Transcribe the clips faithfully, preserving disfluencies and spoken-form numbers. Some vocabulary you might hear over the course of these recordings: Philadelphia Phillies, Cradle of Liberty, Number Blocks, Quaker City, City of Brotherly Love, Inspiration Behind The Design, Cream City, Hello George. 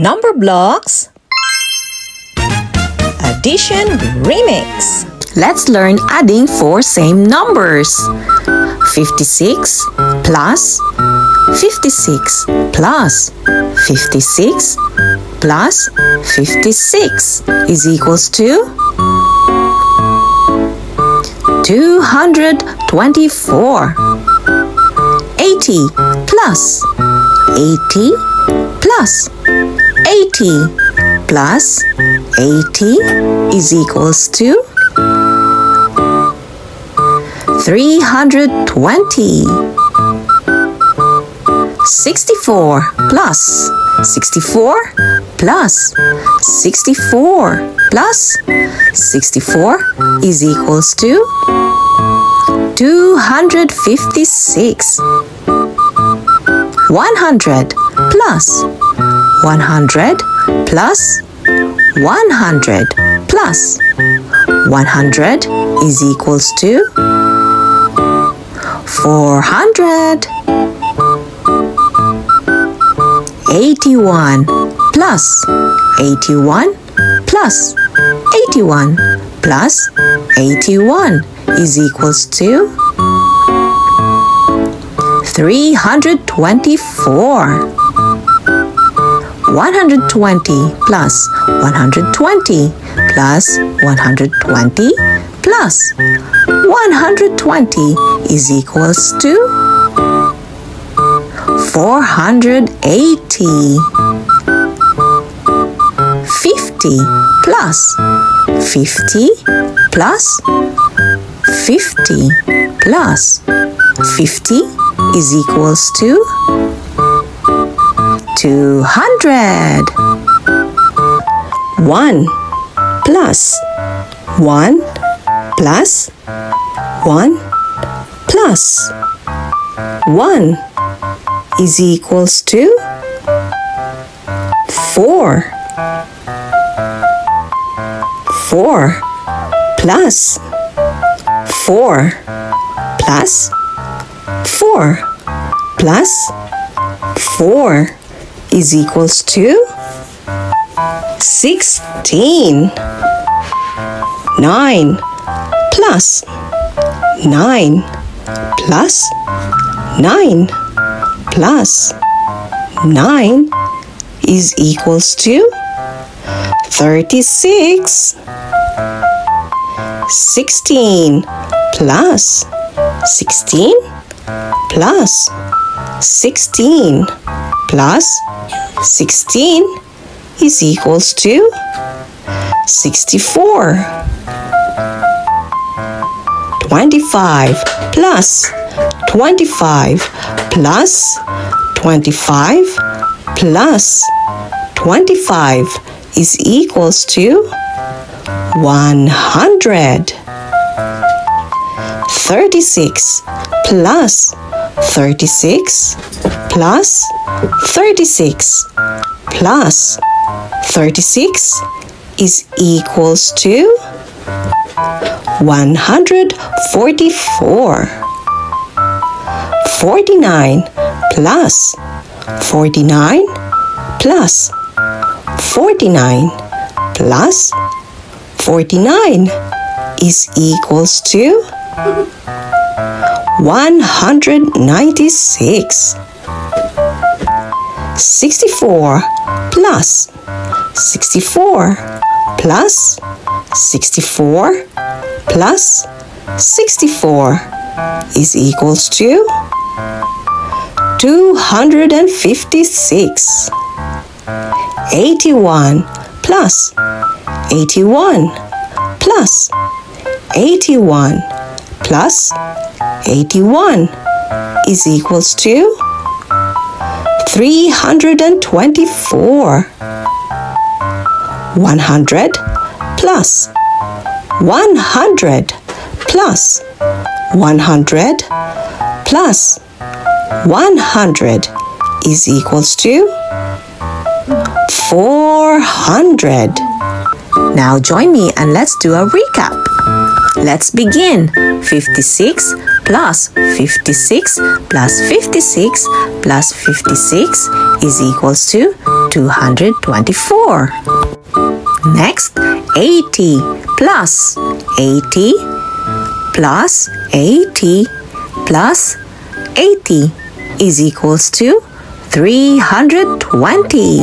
Number Blocks Addition Remix. Let's learn adding four same numbers. fifty-six plus fifty-six plus fifty-six plus fifty-six is equals to two hundred twenty-four. eighty plus eighty plus eighty plus eighty is equals to three hundred twenty. sixty-four plus sixty-four plus sixty-four plus sixty-four is equals to two hundred fifty-six. one hundred plus one hundred plus one hundred plus one hundred is equals to four hundred. eighty-one plus eighty-one plus eighty-one plus eighty-one is equals to three hundred twenty-four. one hundred twenty plus one hundred twenty plus one hundred twenty plus one hundred twenty is equals to four hundred eighty. fifty plus fifty plus fifty plus fifty is equals to two hundred. one plus one plus one plus one is equals to four. four plus four plus four plus four is equals to sixteen. nine plus nine plus nine plus nine is equals to thirty-six. sixteen plus sixteen plus sixteen plus sixteen is equals to sixty-four. twenty-five plus twenty-five plus twenty-five plus twenty-five is equals to one hundred. thirty-six plus thirty-six plus thirty-six plus thirty-six is equals to one hundred forty-four. forty-nine plus forty-nine plus forty-nine plus forty-nine is equals to one hundred ninety-six. sixty-four plus sixty-four plus sixty-four plus sixty-four is equals to two hundred fifty-six. eighty-one plus eighty-one plus eighty-one plus eighty-one is equals to three hundred twenty-four. one hundred plus one hundred plus one hundred plus one hundred is equals to four hundred. Now join me and let's do a recap. Let's begin. fifty-six plus fifty-six plus fifty-six plus fifty-six is equals to two hundred twenty-four. Next, eighty plus eighty plus eighty plus eighty is equals to three hundred twenty.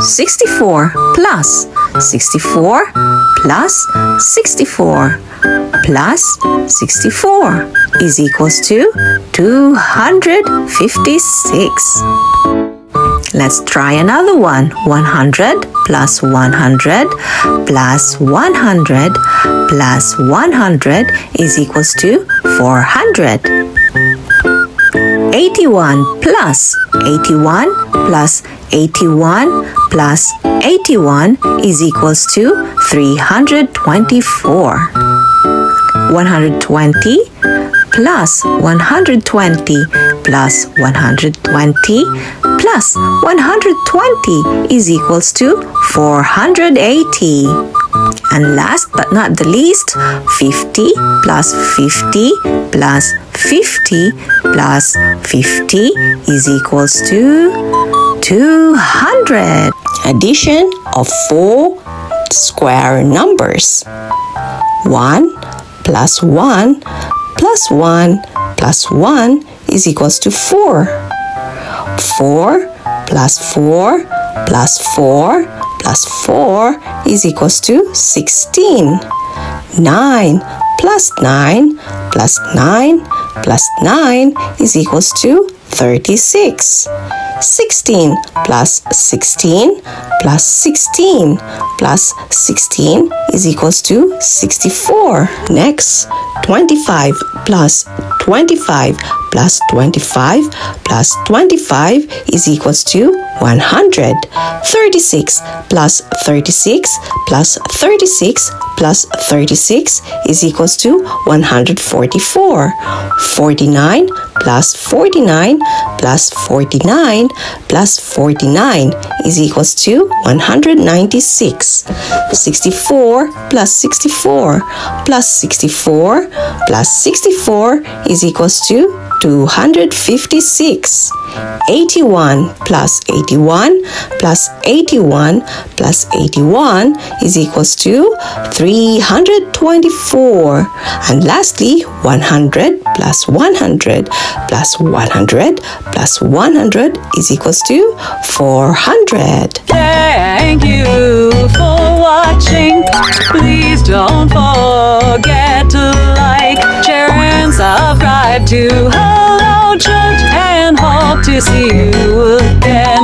sixty-four plus sixty-four plus sixty-four plus sixty-four is equals to two hundred fifty-six. Let's try another one. one hundred plus one hundred plus one hundred plus one hundred is equals to four hundred. eighty-one plus eighty-one plus eighty-one plus eighty-one is equals to three hundred twenty-four. one hundred twenty plus one hundred twenty plus one hundred twenty plus one hundred twenty is equals to four hundred eighty. And last but not the least, fifty plus fifty plus fifty plus fifty is equals to two hundred. Addition of four square numbers. one plus one plus one plus one is equals to four. four plus four plus four plus four is equals to sixteen. nine plus nine plus nine plus nine is equals to thirty-six. sixteen plus sixteen plus sixteen plus sixteen is equals to sixty-four. Next, twenty-five plus twenty-five plus twenty-five plus twenty-five is equals to one hundred. thirty-six plus thirty-six plus thirty-six plus thirty-six is equals to one hundred forty-four. forty-nine plus forty-nine plus forty-nine plus forty-nine is equals to one hundred ninety-six. sixty-four plus sixty-four plus sixty-four plus sixty-four is equals to two hundred fifty-six. eighty-one plus eighty-one plus eighty-one plus eighty-one is equals to three hundred twenty-four. And lastly, one hundred plus one hundred plus one hundred plus one hundred is equals to four hundred. Thank you for watching. Please don't forget to like, share, and subscribe to Hello George, and hope to see you again.